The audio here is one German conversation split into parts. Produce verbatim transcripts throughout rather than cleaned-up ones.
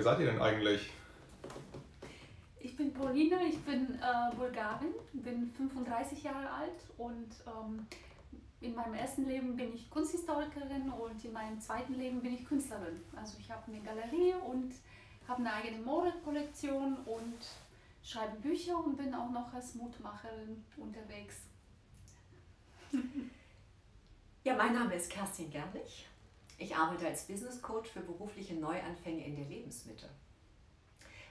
Wer seid ihr denn eigentlich? Ich bin Paulina, ich bin äh, Bulgarin, bin fünfunddreißig Jahre alt und ähm, in meinem ersten Leben bin ich Kunsthistorikerin und in meinem zweiten Leben bin ich Künstlerin. Also ich habe eine Galerie und habe eine eigene Modekollektion und schreibe Bücher und bin auch noch als Mutmacherin unterwegs. Ja, mein Name ist Kerstin Gernig. Ich arbeite als Business Coach für berufliche Neuanfänge in der Lebensmitte,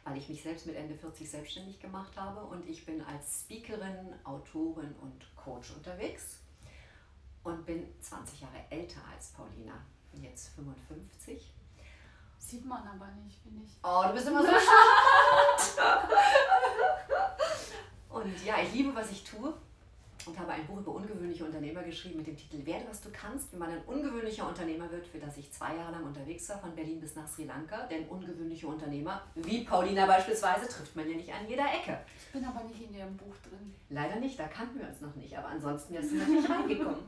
weil ich mich selbst mit Ende vierzig selbstständig gemacht habe, und ich bin als Speakerin, Autorin und Coach unterwegs und bin zwanzig Jahre älter als Paulina, bin jetzt fünfundfünfzig. Sieht man aber nicht, finde ich. Oh, du bist immer so schade. Und ja, ich liebe, was ich tue, und habe ein Buch über ungewöhnliche Unternehmer geschrieben mit dem Titel Werde, was du kannst, wie man ein ungewöhnlicher Unternehmer wird, für das ich zwei Jahre lang unterwegs war, von Berlin bis nach Sri Lanka. Denn ungewöhnliche Unternehmer, wie Paulina beispielsweise, trifft man ja nicht an jeder Ecke. Ich bin aber nicht in ihrem Buch drin. Leider nicht, da kannten wir uns noch nicht, aber ansonsten ist es natürlich reingekommen.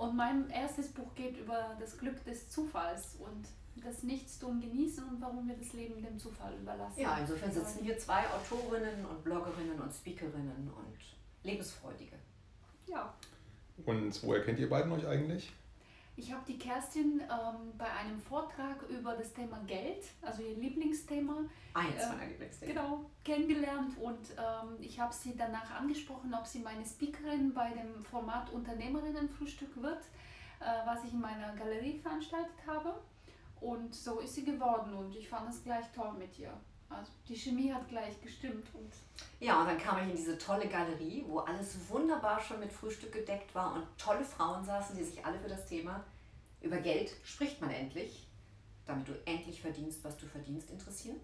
Und mein erstes Buch geht über das Glück des Zufalls und das Nichtstun genießen und warum wir das Leben dem Zufall überlassen. Ja, insofern sitzen hier zwei Autorinnen und Bloggerinnen und Speakerinnen und Lebensfreudige. Ja. Und woher kennt ihr beiden euch eigentlich? Ich habe die Kerstin ähm, bei einem Vortrag über das Thema Geld, also ihr Lieblingsthema, eins meiner äh, Lieblingsthemen, genau, kennengelernt, und ähm, ich habe sie danach angesprochen, ob sie meine Speakerin bei dem Format Unternehmerinnenfrühstück wird, äh, was ich in meiner Galerie veranstaltet habe. Und so ist sie geworden, und ich fand es gleich toll mit ihr. Also die Chemie hat gleich gestimmt. Und ja, und dann kam ich in diese tolle Galerie, wo alles wunderbar schon mit Frühstück gedeckt war und tolle Frauen saßen, die sich alle für das Thema, über Geld spricht man endlich, damit du endlich verdienst, was du verdienst, interessieren.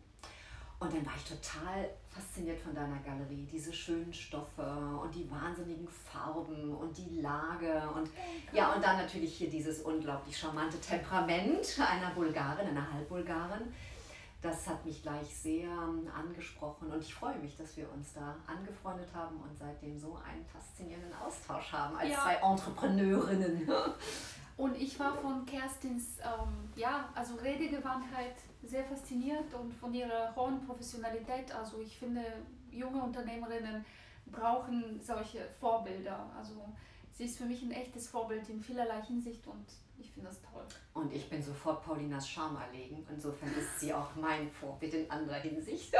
Und dann war ich total fasziniert von deiner Galerie. Diese schönen Stoffe und die wahnsinnigen Farben und die Lage. Und ja, und dann natürlich hier dieses unglaublich charmante Temperament einer Bulgarin, einer Halbbulgarin. Das hat mich gleich sehr angesprochen, und ich freue mich, dass wir uns da angefreundet haben und seitdem so einen faszinierenden Austausch haben als ja. zwei Entrepreneurinnen. Und ich war von Kerstins ähm, ja, also Redegewandtheit sehr fasziniert und von ihrer hohen Professionalität. Also ich finde, junge Unternehmerinnen brauchen solche Vorbilder. Also sie ist für mich ein echtes Vorbild in vielerlei Hinsicht, und ich finde das toll. Und ich bin sofort Paulinas Charme erlegen. Insofern ist sie auch mein Vorbild in anderer Hinsicht.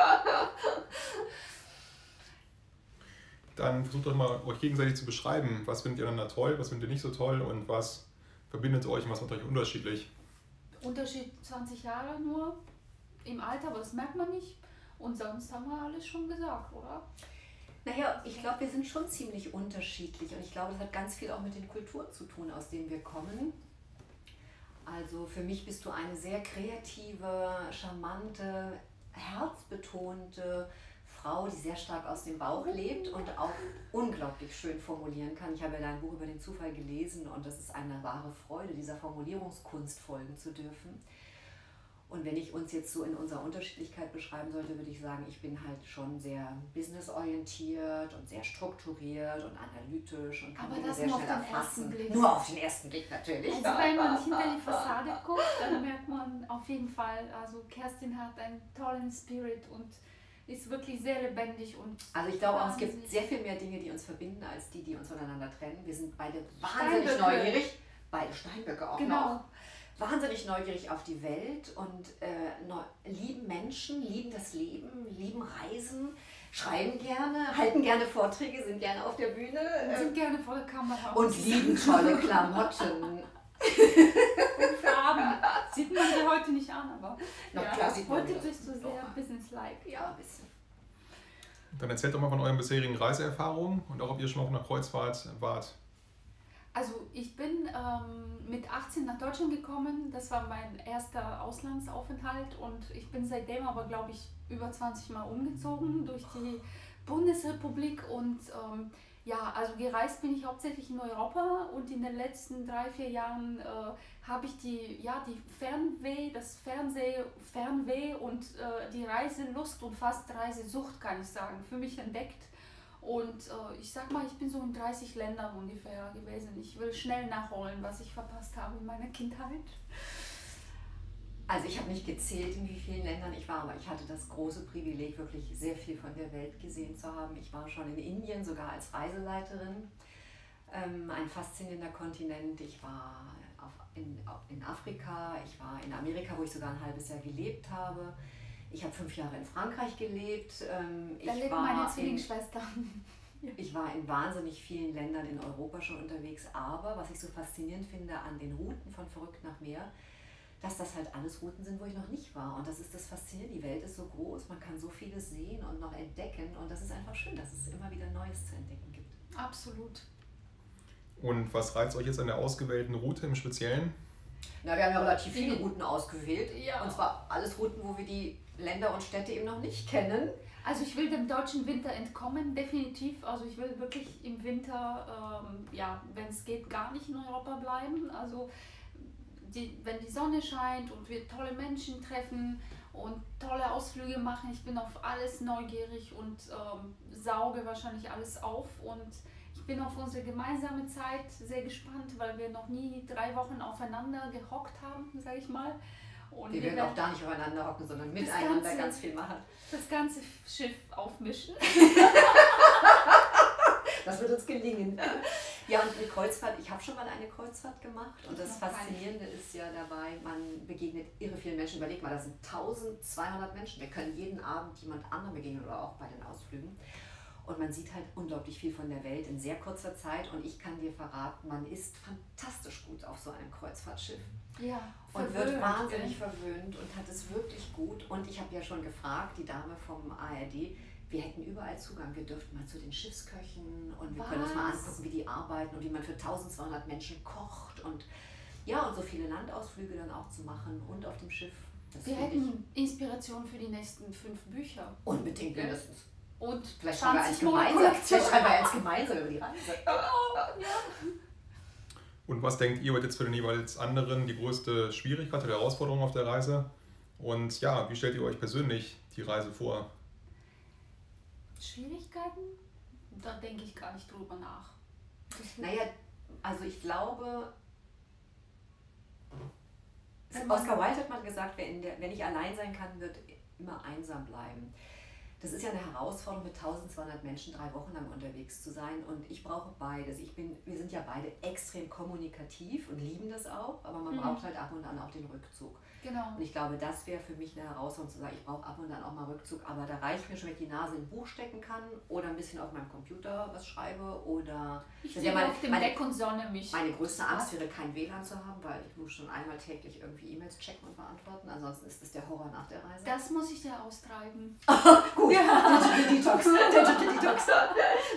Dann versucht doch mal, euch gegenseitig zu beschreiben. Was findet ihr einander toll, was findet ihr nicht so toll, und was verbindet euch und was macht euch unterschiedlich? Unterschied zwanzig Jahre nur im Alter, aber das merkt man nicht. Und sonst haben wir alles schon gesagt, oder? Naja, ich glaube, wir sind schon ziemlich unterschiedlich, und ich glaube, das hat ganz viel auch mit den Kulturen zu tun, aus denen wir kommen. Also für mich bist du eine sehr kreative, charmante, herzbetonte Frau, die sehr stark aus dem Bauch lebt und auch unglaublich schön formulieren kann. Ich habe ja dein Buch über den Zufall gelesen, und das ist eine wahre Freude, dieser Formulierungskunst folgen zu dürfen. Und wenn ich uns jetzt so in unserer Unterschiedlichkeit beschreiben sollte, würde ich sagen, ich bin halt schon sehr businessorientiert und sehr strukturiert und analytisch und kann das sehr schnell erfassen. Nur auf den ersten Blick natürlich. Also wenn man hinter die Fassade guckt, dann merkt man auf jeden Fall, also Kerstin hat einen tollen Spirit und ist wirklich sehr lebendig. Und also ich glaube auch, es gibt sehr viel mehr Dinge, die uns verbinden, als die, die uns voneinander trennen. Wir sind beide wahnsinnig neugierig, beide Steinböcke auch noch. Wahnsinnig neugierig auf die Welt und äh, neu, lieben Menschen, lieben das Leben, lieben Reisen, schreiben gerne, halten gerne Vorträge, sind gerne auf der Bühne. Und sind äh, gerne vor der Kamera. Und lieben tolle Klamotten. Und Farben. Sieht man sie heute nicht an, aber na ja, klar, sieht man heute bist du sehr businesslike. Ja, ein bisschen. Dann erzählt doch mal von euren bisherigen Reiseerfahrungen und auch, ob ihr schon auf einer Kreuzfahrt wart. Also ich bin ähm, mit achtzehn nach Deutschland gekommen, das war mein erster Auslandsaufenthalt, und ich bin seitdem aber, glaube ich, über zwanzig Mal umgezogen durch die Bundesrepublik, und ähm, ja, also gereist bin ich hauptsächlich in Europa, und in den letzten drei, vier Jahren äh, habe ich die, ja, die Fernweh, das Fernseh, Fernweh und äh, die Reiselust und fast Reisesucht, kann ich sagen, für mich entdeckt. Und äh, ich sag mal, ich bin so in dreißig Ländern ungefähr gewesen. Ich will schnell nachholen, was ich verpasst habe in meiner Kindheit. Also ich habe nicht gezählt, in wie vielen Ländern ich war, aber ich hatte das große Privileg, wirklich sehr viel von der Welt gesehen zu haben. Ich war schon in Indien, sogar als Reiseleiterin. Ähm, ein faszinierender Kontinent. Ich war auf, in, in Afrika, ich war in Amerika, wo ich sogar ein halbes Jahr gelebt habe. Ich habe fünf Jahre in Frankreich gelebt. Ähm, da leben meine Zwillingsschwestern. Ich war in wahnsinnig vielen Ländern in Europa schon unterwegs, aber was ich so faszinierend finde an den Routen von Verrückt nach Meer, dass das halt alles Routen sind, wo ich noch nicht war. Und das ist das Faszinierende. Die Welt ist so groß, man kann so vieles sehen und noch entdecken. Und das ist einfach schön, dass es immer wieder Neues zu entdecken gibt. Absolut. Und was reizt euch jetzt an der ausgewählten Route im Speziellen? Na, wir haben ja relativ viele Routen ausgewählt. Ja. Und zwar alles Routen, wo wir die Länder und Städte eben noch nicht kennen. Also ich will dem deutschen Winter entkommen, definitiv. Also ich will wirklich im Winter, ähm, ja, wenn es geht, gar nicht in Europa bleiben. Also Die, wenn die Sonne scheint und wir tolle Menschen treffen und tolle Ausflüge machen, ich bin auf alles neugierig und ähm, sauge wahrscheinlich alles auf. Und ich bin auf unsere gemeinsame Zeit sehr gespannt, weil wir noch nie drei Wochen aufeinander gehockt haben, sage ich mal. Und wir, wir werden auch da nicht aufeinander hocken, sondern miteinander ganze, ganz viel machen. Das ganze Schiff aufmischen. Das wird uns gelingen. Ja, und eine Kreuzfahrt, ich habe schon mal eine Kreuzfahrt gemacht und das Faszinierende ist ja dabei, man begegnet irre vielen Menschen. Überleg mal, das sind tausendzweihundert Menschen. Wir können jeden Abend jemand anderem begegnen oder auch bei den Ausflügen. Und man sieht halt unglaublich viel von der Welt in sehr kurzer Zeit und ich kann dir verraten, man ist fantastisch gut auf so einem Kreuzfahrtschiff. Ja, und wird wahnsinnig verwöhnt und hat es wirklich gut. Und ich habe ja schon gefragt, die Dame vom A R D, wir hätten überall Zugang, wir dürften mal zu den Schiffsköchen und wir Was? können uns mal angucken, wie die arbeiten und wie man für tausendzweihundert Menschen kocht und ja, und so viele Landausflüge dann auch zu machen und auf dem Schiff. Das wir hätten Inspiration für die nächsten fünf Bücher. Unbedingt mindestens. Und vielleicht schreiben wir eins gemeinsam. Vielleicht schreiben wir eins gemeinsam über die Reise. Und was denkt ihr jetzt für den jeweils anderen die größte Schwierigkeit oder Herausforderung auf der Reise? Und ja, wie stellt ihr euch persönlich die Reise vor? Schwierigkeiten? Da denke ich gar nicht drüber nach. Naja, also ich glaube, Oscar Wilde hat mal gesagt, wer, in der, wer nicht allein sein kann, wird immer einsam bleiben. Das ist ja eine Herausforderung, mit tausendzweihundert Menschen drei Wochen lang unterwegs zu sein und ich brauche beides. Ich bin, wir sind ja beide extrem kommunikativ und lieben das auch, aber man mhm. braucht halt ab und an auch den Rückzug. Genau. Und ich glaube, das wäre für mich eine Herausforderung, zu sagen, ich brauche ab und an auch mal Rückzug, aber da reicht mir schon, wenn ich die Nase in ein Buch stecken kann oder ein bisschen auf meinem Computer was schreibe oder... Ich sehe ja meine, auf dem meine, Deck und sonne mich. Meine größte Angst wäre, kein W L A N zu haben, weil ich muss schon einmal täglich irgendwie E-Mails checken und beantworten, ansonsten ist das der Horror nach der Reise. Das muss ich dir austreiben. Gut. Ja. Digital Detox. Digital Detox.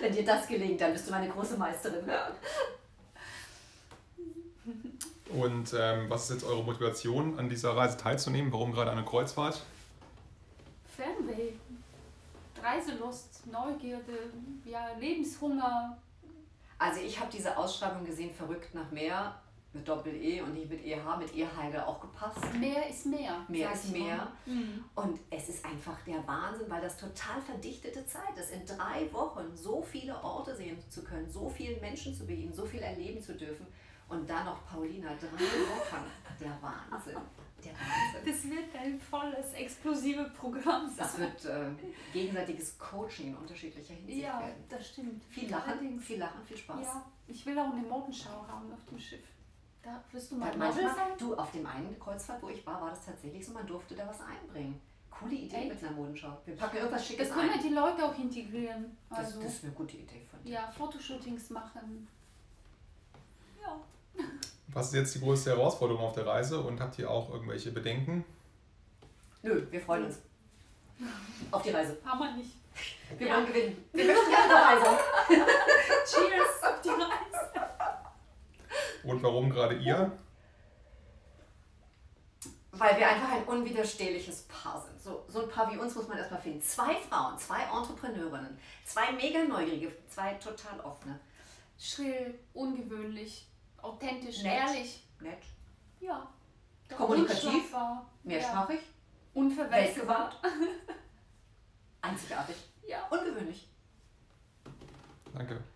Wenn dir das gelingt, dann bist du meine große Meisterin. Und ähm, was ist jetzt eure Motivation, an dieser Reise teilzunehmen? Warum gerade eine Kreuzfahrt? Fernweh, Reiselust, Neugierde, ja, Lebenshunger. Also ich habe diese Ausschreibung gesehen, Verrückt nach Meer, mit Doppel-E und nicht mit E H, mit E-Heide auch gepasst. Mehr ist mehr. Mehr ist mehr. Mhm. Und es ist einfach der Wahnsinn, weil das total verdichtete Zeit ist, in drei Wochen so viele Orte sehen zu können, so vielen Menschen zu begegnen, so viel erleben zu dürfen und dann noch Paulina drei Wochen. Der Wahnsinn. Der Wahnsinn. Das wird ein volles, explosives Programm sein. Das wird äh, gegenseitiges Coaching in unterschiedlicher Hinsicht ja, werden. Ja, das stimmt. Viel Lachen, viel Lachen, viel Spaß. Ja, ich will auch eine Modenschau haben auf dem Schiff. Da wirst du mal ja, manchmal, du, auf dem einen Kreuzfahrt, wo ich war, war das tatsächlich so, man durfte da was einbringen. Coole Idee Echt? mit einer Modenschau. Wir packen irgendwas Schickes ein. Das können wir die Leute auch integrieren. Also, das, das ist eine gute Idee von dir. Ja, Fotoshootings machen. Ja. Was ist jetzt die größte Herausforderung auf der Reise und habt ihr auch irgendwelche Bedenken? Nö, wir freuen uns. Auf die Reise. Haben wir nicht. Wir ja. wollen gewinnen. Wir möchten gerne auf die Reise. Cheers auf die Reise. Und warum gerade ihr? Weil wir einfach ein unwiderstehliches Paar sind. So, so ein Paar wie uns muss man erstmal finden. Zwei Frauen, zwei Entrepreneurinnen, zwei mega neugierige, zwei total offene. Schrill, ungewöhnlich, authentisch, nett, ehrlich. Nett. Ja. Kommunikativ, mehrsprachig, ja. unverwechselbar, einzigartig, ja. ungewöhnlich. Danke.